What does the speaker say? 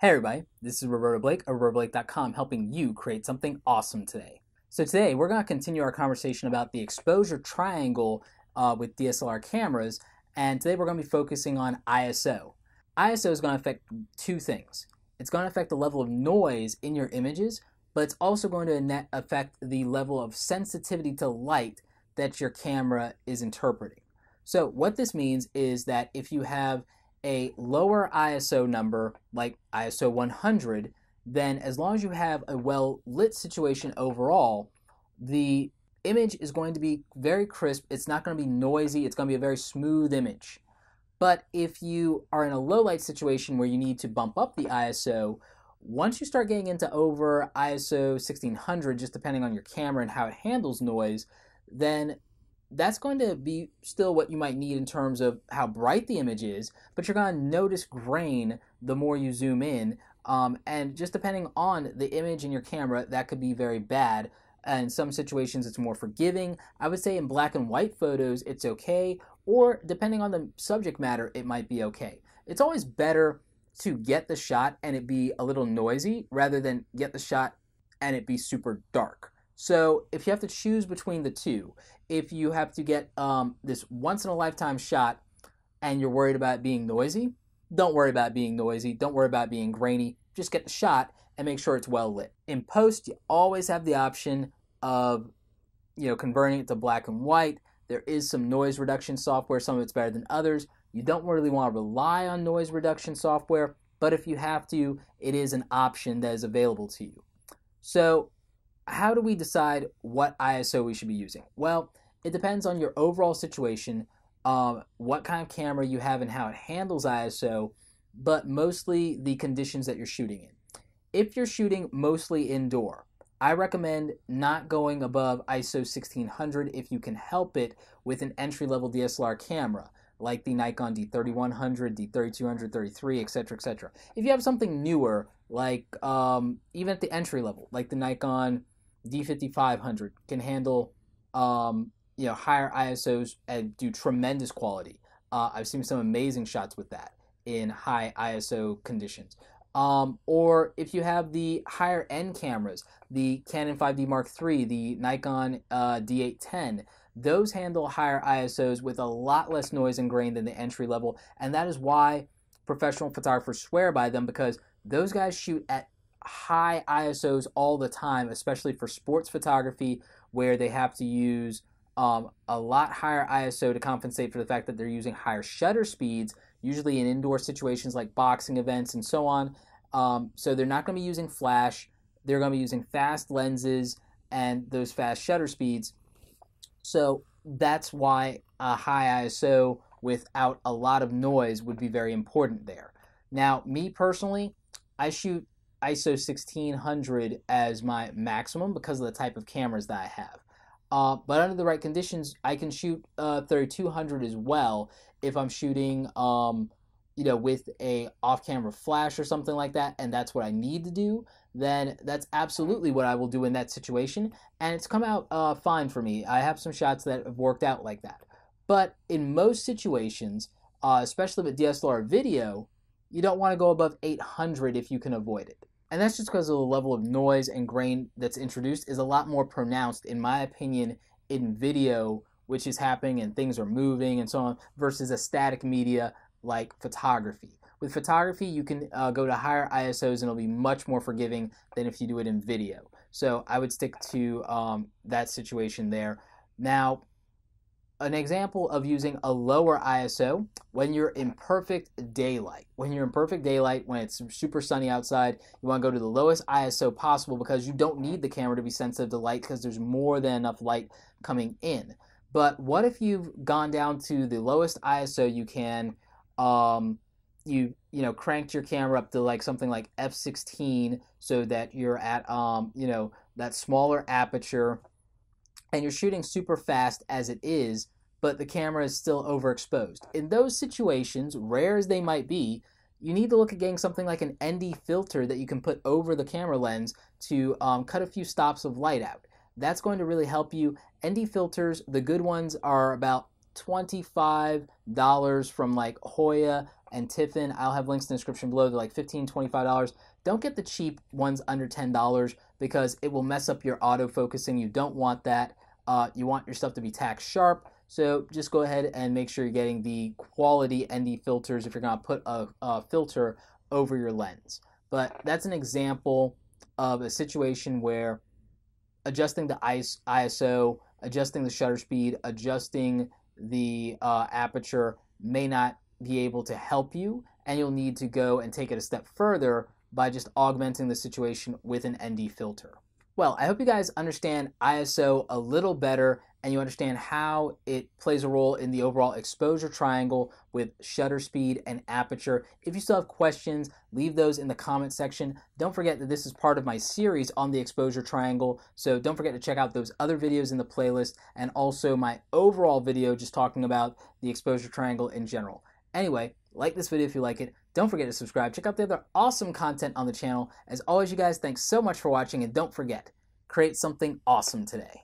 Hey everybody, this is Roberto Blake of robertoblake.com helping you create something awesome today. So today we're going to continue our conversation about the exposure triangle with DSLR cameras, and today we're going to be focusing on ISO. ISO is going to affect two things. It's going to affect the level of noise in your images, but it's also going to affect the level of sensitivity to light that your camera is interpreting. So what this means is that if you have a lower ISO number, like ISO 100, then as long as you have a well-lit situation overall, the image is going to be very crisp. It's not going to be noisy. It's going to be a very smooth image. But if you are in a low-light situation where you need to bump up the ISO, once you start getting into over ISO 1600, just depending on your camera and how it handles noise, then that's going to be still what you might need in terms of how bright the image is, but you're going to notice grain the more you zoom in, and just depending on the image in your camera, that could be very bad. In some situations it's more forgiving. I would say in black and white photos it's okay, or depending on the subject matter it might be okay. It's always better to get the shot and it be a little noisy rather than get the shot and it be super dark. So if you have to choose between the two, if you have to get this once-in-a-lifetime shot and you're worried about being noisy, don't worry about being noisy, don't worry about being grainy, just get the shot and make sure it's well lit. In post, you always have the option of converting it to black and white. There is some noise reduction software, some of it's better than others. You don't really want to rely on noise reduction software, but if you have to, it is an option that is available to you. So how do we decide what ISO we should be using? Well, it depends on your overall situation, what kind of camera you have and how it handles ISO, but mostly the conditions that you're shooting in. If you're shooting mostly indoor, I recommend not going above ISO 1600 if you can help it with an entry-level DSLR camera, like the Nikon D3100, D3200, 33, etc., etc. If you have something newer, like even at the entry level, like the Nikon D5500 can handle higher ISOs and do tremendous quality. I've seen some amazing shots with that in high ISO conditions. Or if you have the higher end cameras, the Canon 5D Mark III, the Nikon D810, those handle higher ISOs with a lot less noise and grain than the entry level, and that is why professional photographers swear by them, because those guys shoot at high ISOs all the time, especially for sports photography, where they have to use a lot higher ISO to compensate for the fact that they're using higher shutter speeds, usually in indoor situations like boxing events and so on. So they're not going to be using flash. They're going to be using fast lenses and those fast shutter speeds. So that's why a high ISO without a lot of noise would be very important there. Now, me personally, I shoot ISO 1600 as my maximum because of the type of cameras that I have. But under the right conditions, I can shoot 3200 as well if I'm shooting with a off-camera flash or something like that, and that's what I need to do, then that's absolutely what I will do in that situation, and it's come out fine for me. I have some shots that have worked out like that. But in most situations, especially with DSLR video, you don't want to go above 800 if you can avoid it. And that's just because of the level of noise and grain that's introduced is a lot more pronounced, in my opinion, in video, which is happening and things are moving and so on, versus a static media like photography. With photography, you can go to higher ISOs and it'll be much more forgiving than if you do it in video. So I would stick to that situation there. Now, an example of using a lower ISO when you're in perfect daylight. When you're in perfect daylight, when it's super sunny outside, you want to go to the lowest ISO possible because you don't need the camera to be sensitive to light because there's more than enough light coming in. But what if you've gone down to the lowest ISO you can, you cranked your camera up to like something like f/16 so that you're at that smaller aperture, and you're shooting super fast as it is, but the camera is still overexposed. In those situations, rare as they might be, you need to look at getting something like an ND filter that you can put over the camera lens to cut a few stops of light out. That's going to really help you. ND filters, the good ones, are about $25 from like Hoya and Tiffin. I'll have links in the description below. They're like $15, $25. Don't get the cheap ones under $10 because it will mess up your autofocusing. You don't want that. You want your stuff to be tack sharp. So just go ahead and make sure you're getting the quality ND filters if you're going to put a filter over your lens. But that's an example of a situation where adjusting the ISO, adjusting the shutter speed, adjusting the aperture may not be able to help you, and you'll need to go and take it a step further by just augmenting the situation with an ND filter. Well, I hope you guys understand ISO a little better and you understand how it plays a role in the overall exposure triangle with shutter speed and aperture. If you still have questions, leave those in the comment section. Don't forget that this is part of my series on the exposure triangle, so don't forget to check out those other videos in the playlist and also my overall video just talking about the exposure triangle in general. Anyway, like this video if you like it. Don't forget to subscribe. Check out the other awesome content on the channel. As always, you guys, thanks so much for watching, and don't forget, create something awesome today.